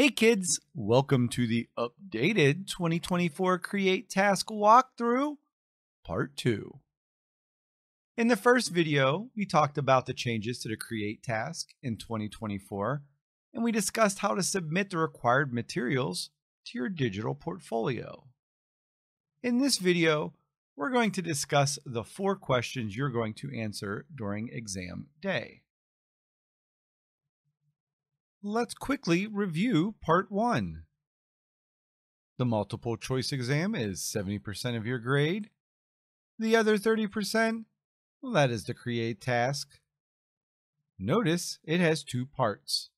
Hey kids, welcome to the updated 2024 Create Task Walkthrough, Part 2. In the first video, we talked about the changes to the Create Task in 2024, and we discussed how to submit the required materials to your digital portfolio. In this video, we're going to discuss the 4 questions you're going to answer during exam day. Let's quickly review Part 1. The multiple choice exam is 70% of your grade. The other 30%, well, that is the Create Task. Notice it has 2 parts.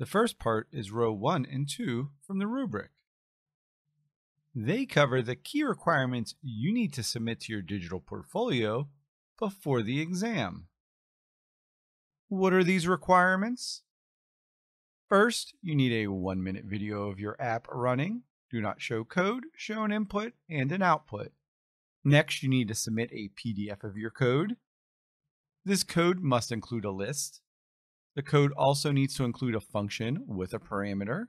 The first part is row 1 and 2 from the rubric. They cover the key requirements you need to submit to your digital portfolio before the exam. What are these requirements? First, you need a 1-minute video of your app running. Do not show code, show an input and an output. Next, you need to submit a PDF of your code. This code must include a list. The code also needs to include a function with a parameter,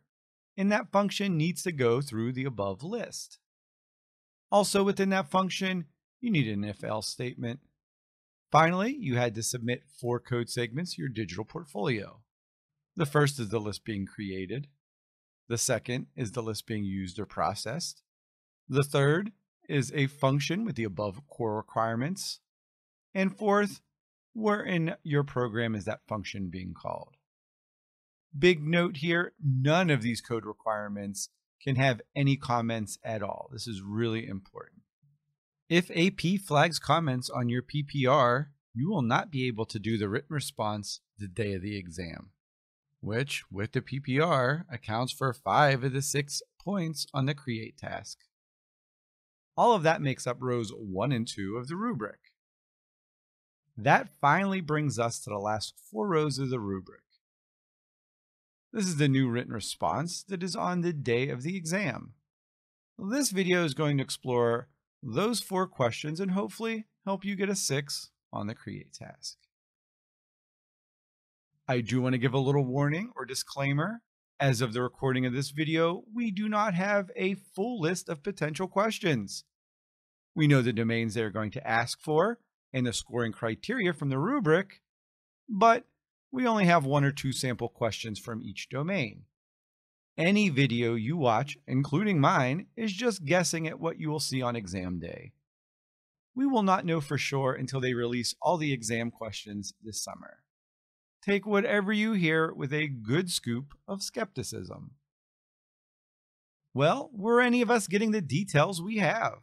and that function needs to go through the above list. Also within that function, you need an if-else statement. Finally, you had to submit 4 code segments to your digital portfolio. The first is the list being created. The second is the list being used or processed. The third is a function with the above core requirements. And fourth, where in your program is that function being called? Big note here, none of these code requirements can have any comments at all. This is really important. If AP flags comments on your PPR, you will not be able to do the written response the day of the exam, which with the PPR accounts for 5 of the 6 points on the Create Task. All of that makes up rows 1 and 2 of the rubric. That finally brings us to the last 4 rows of the rubric. This is the new written response that is on the day of the exam. This video is going to explore those 4 questions and hopefully help you get a 6 on the Create Task. I do want to give a little warning or disclaimer. As of the recording of this video, we do not have a full list of potential questions. We know the domains they are going to ask for and the scoring criteria from the rubric, but we only have 1 or 2 sample questions from each domain. Any video you watch, including mine, is just guessing at what you will see on exam day. We will not know for sure until they release all the exam questions this summer. Take whatever you hear with a good scoop of skepticism. Well, were any of us getting the details we have?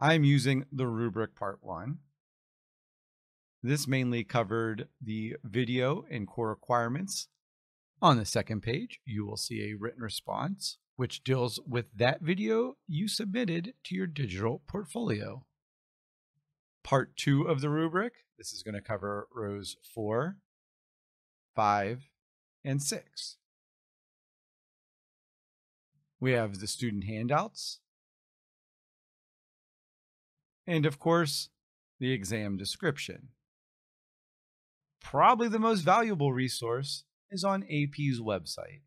I'm using the rubric Part 1. This mainly covered the video and core requirements. On the second page, you will see a written response, which deals with that video you submitted to your digital portfolio. Part 2 of the rubric, this is going to cover rows 4, 5, and 6. We have the student handouts, and of course, the exam description. Probably the most valuable resource is on AP's website.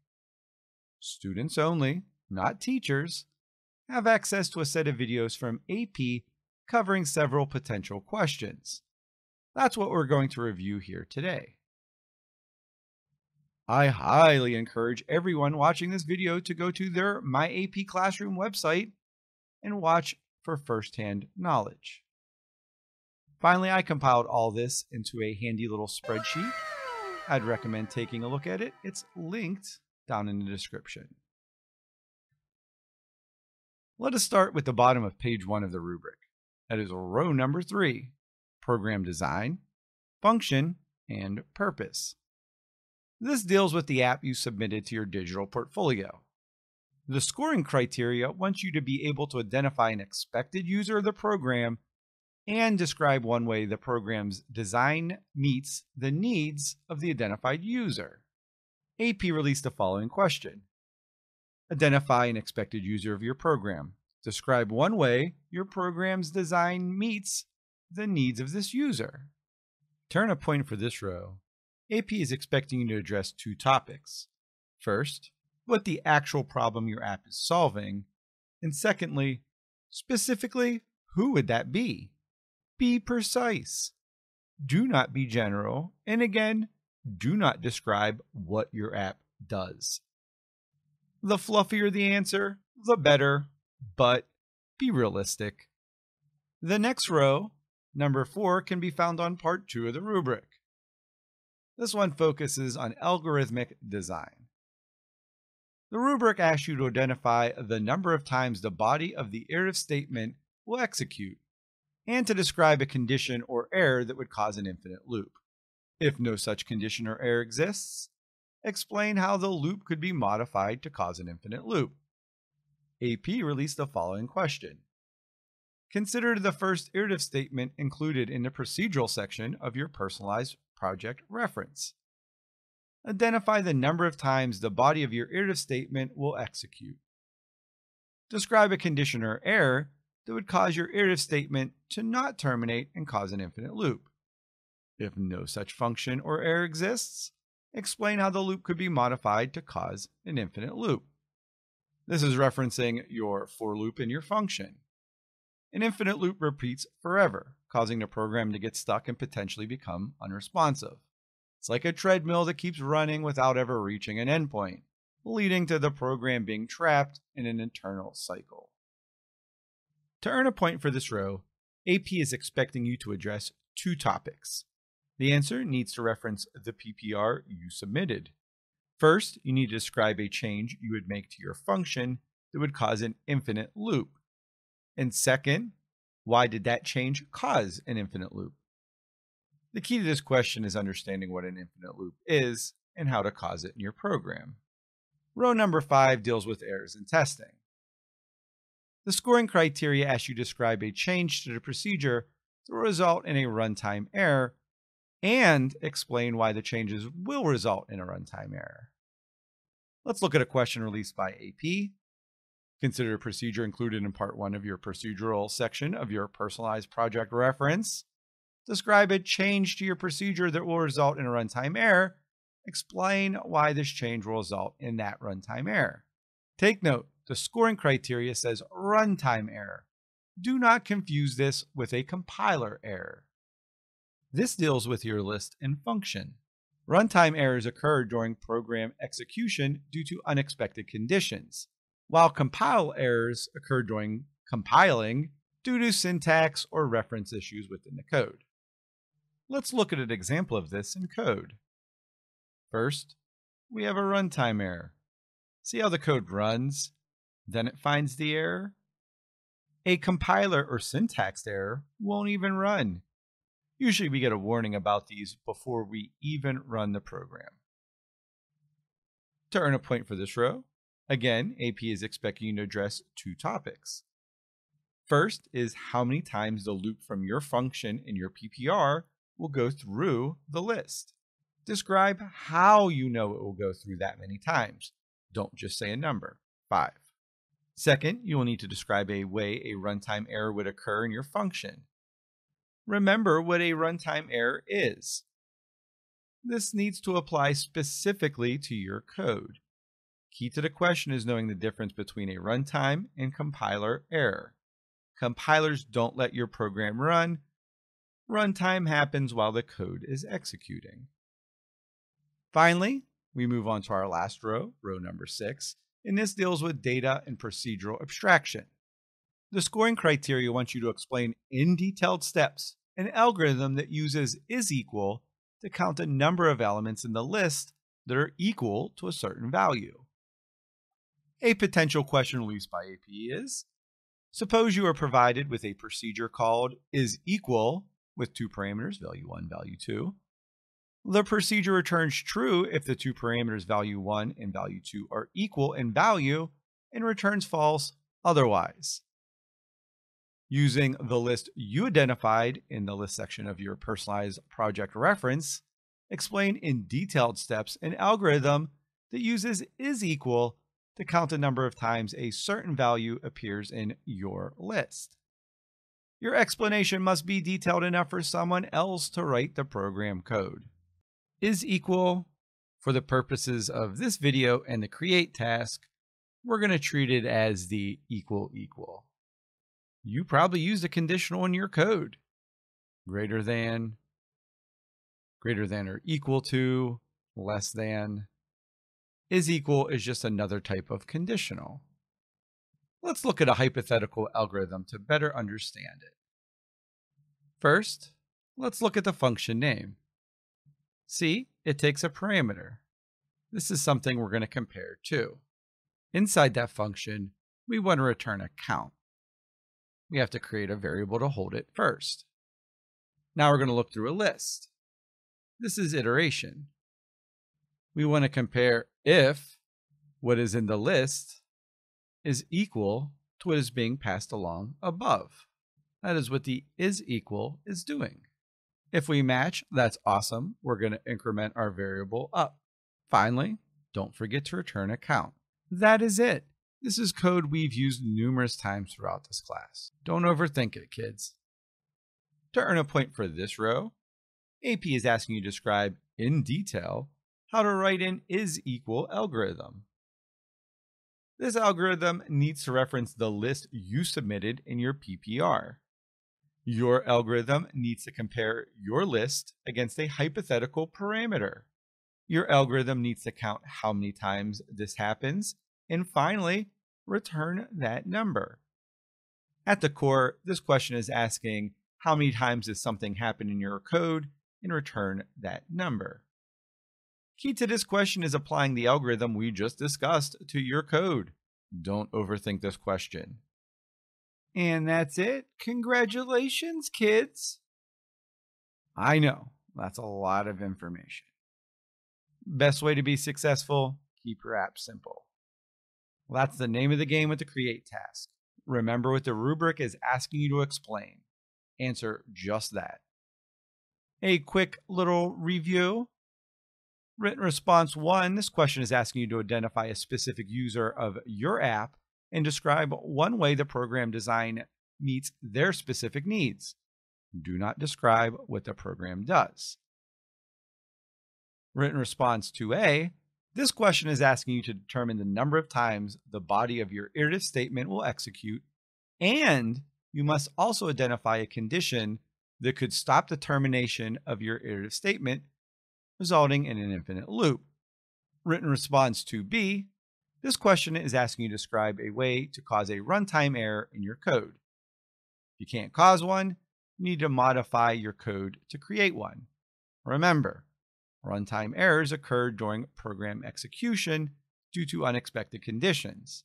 Students only, not teachers, have access to a set of videos from AP covering several potential questions. That's what we're going to review here today. I highly encourage everyone watching this video to go to their My AP Classroom website and watch for firsthand knowledge. Finally, I compiled all this into a handy little spreadsheet. I'd recommend taking a look at it. It's linked down in the description. Let us start with the bottom of page 1 of the rubric. That is row number 3, program design, function, and purpose. This deals with the app you submitted to your digital portfolio. The scoring criteria wants you to be able to identify an expected user of the program and describe one way the program's design meets the needs of the identified user. AP released the following question. Identify an expected user of your program. Describe one way your program's design meets the needs of this user. Turn a point for this row. AP is expecting you to address 2 topics, First, what the actual problem your app is solving, and secondly, specifically, who would that be? Be precise. Do not be general, and again, do not describe what your app does. The fluffier the answer, the better, but be realistic. The next row, number 4, can be found on part 2 of the rubric. This one focuses on algorithmic design. The rubric asks you to identify the number of times the body of the if statement will execute, and to describe a condition or error that would cause an infinite loop. If no such condition or error exists, explain how the loop could be modified to cause an infinite loop. AP released the following question. Consider the first if statement included in the procedural section of your personalized project reference. Identify the number of times the body of your if statement will execute. Describe a condition or error that would cause your if statement to not terminate and cause an infinite loop. If no such function or error exists, explain how the loop could be modified to cause an infinite loop. This is referencing your for loop in your function. An infinite loop repeats forever, causing the program to get stuck and potentially become unresponsive. It's like a treadmill that keeps running without ever reaching an endpoint, leading to the program being trapped in an internal cycle. To earn a point for this row, AP is expecting you to address 2 topics. The answer needs to reference the PPR you submitted. First, you need to describe a change you would make to your function that would cause an infinite loop. And second, why did that change cause an infinite loop? The key to this question is understanding what an infinite loop is and how to cause it in your program. Row number 5 deals with errors and testing. The scoring criteria asks you to describe a change to the procedure that will result in a runtime error and explain why the changes will result in a runtime error. Let's look at a question released by AP. Consider a procedure included in part 1 of your procedural section of your personalized project reference. Describe a change to your procedure that will result in a runtime error. Explain why this change will result in that runtime error. Take note, the scoring criteria says runtime error. Do not confuse this with a compiler error. This deals with your list and function. Runtime errors occur during program execution due to unexpected conditions, while compile errors occur during compiling due to syntax or reference issues within the code. Let's look at an example of this in code. First, we have a runtime error. See how the code runs, then it finds the error? A compiler or syntax error won't even run. Usually we get a warning about these before we even run the program. To earn a point for this row, again, AP is expecting you to address 2 topics. First is how many times the loop from your function in your PPR will go through the list. Describe how you know it will go through that many times. Don't just say a number, 5. Second, you will need to describe a way a runtime error would occur in your function. Remember what a runtime error is. This needs to apply specifically to your code. Key to the question is knowing the difference between a runtime and compiler error. Compilers don't let your program run. Runtime happens while the code is executing. Finally, we move on to our last row, row number 6, and this deals with data and procedural abstraction. The scoring criteria wants you to explain in detailed steps an algorithm that uses is equal to count the number of elements in the list that are equal to a certain value. A potential question released by AP is, suppose you are provided with a procedure called is equal with 2 parameters, value 1, value 2. The procedure returns true if the 2 parameters value 1 and value 2 are equal in value and returns false otherwise. Using the list you identified in the list section of your personalized project reference, explain in detailed steps an algorithm that uses is equal to count the number of times a certain value appears in your list. Your explanation must be detailed enough for someone else to write the program code. Is equal, For the purposes of this video and the create task, we're going to treat it as the ==. You probably used a conditional in your code. Greater than or equal to, less than. Is equal is just another type of conditional. Let's look at a hypothetical algorithm to better understand it. First, let's look at the function name. See, it takes a parameter. This is something we're going to compare to. Inside that function, we want to return a count. We have to create a variable to hold it first. Now we're going to look through a list. This is iteration. We want to compare if what is in the list is equal to what is being passed along above. That is what the is equal is doing. If we match, that's awesome. We're going to increment our variable up. Finally, don't forget to return a count. That is it. This is code we've used numerous times throughout this class. Don't overthink it, kids. To earn a point for this row, AP is asking you to describe in detail how to write an is== algorithm. This algorithm needs to reference the list you submitted in your PPR. Your algorithm needs to compare your list against a hypothetical parameter. Your algorithm needs to count how many times this happens, and finally, return that number. At the core, this question is asking how many times does something happen in your code, and return that number. Key to this question is applying the algorithm we just discussed to your code. Don't overthink this question. And that's it. Congratulations, kids. I know, that's a lot of information. Best way to be successful, keep your app simple. Well, that's the name of the game with the create task. Remember what the rubric is asking you to explain. Answer just that. A quick little review. Written response 1, this question is asking you to identify a specific user of your app and describe one way the program design meets their specific needs. Do not describe what the program does. Written response 2A, this question is asking you to determine the number of times the body of your iterative statement will execute, and you must also identify a condition that could stop the termination of your iterative statement, resulting in an infinite loop. Written response 2B, this question is asking you to describe a way to cause a runtime error in your code. If you can't cause one, you need to modify your code to create one. Remember, runtime errors occur during program execution due to unexpected conditions.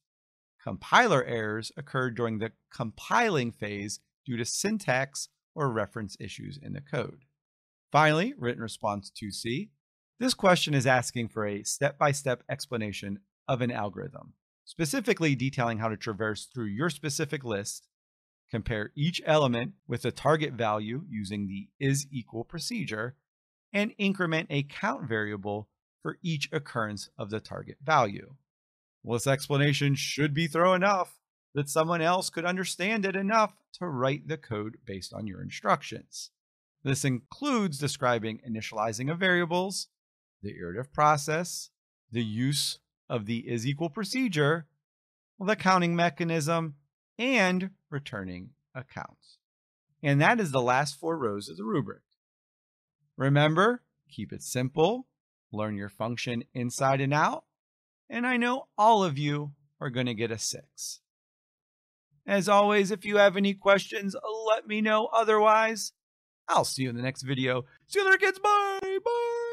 Compiler errors occur during the compiling phase due to syntax or reference issues in the code. Finally, written response 2C. This question is asking for a step-by-step explanation of an algorithm, specifically detailing how to traverse through your specific list, compare each element with a target value using the is== procedure, and increment a count variable for each occurrence of the target value. Well, this explanation should be thorough enough that someone else could understand it enough to write the code based on your instructions. This includes describing initializing of variables, the iterative process, the use of the is== procedure, the counting mechanism, and returning a count. And that is the last 4 rows of the rubric. Remember, keep it simple, learn your function inside and out, and I know all of you are going to get a 6. As always, if you have any questions, let me know. Otherwise, I'll see you in the next video. See you later, kids. Bye. Bye.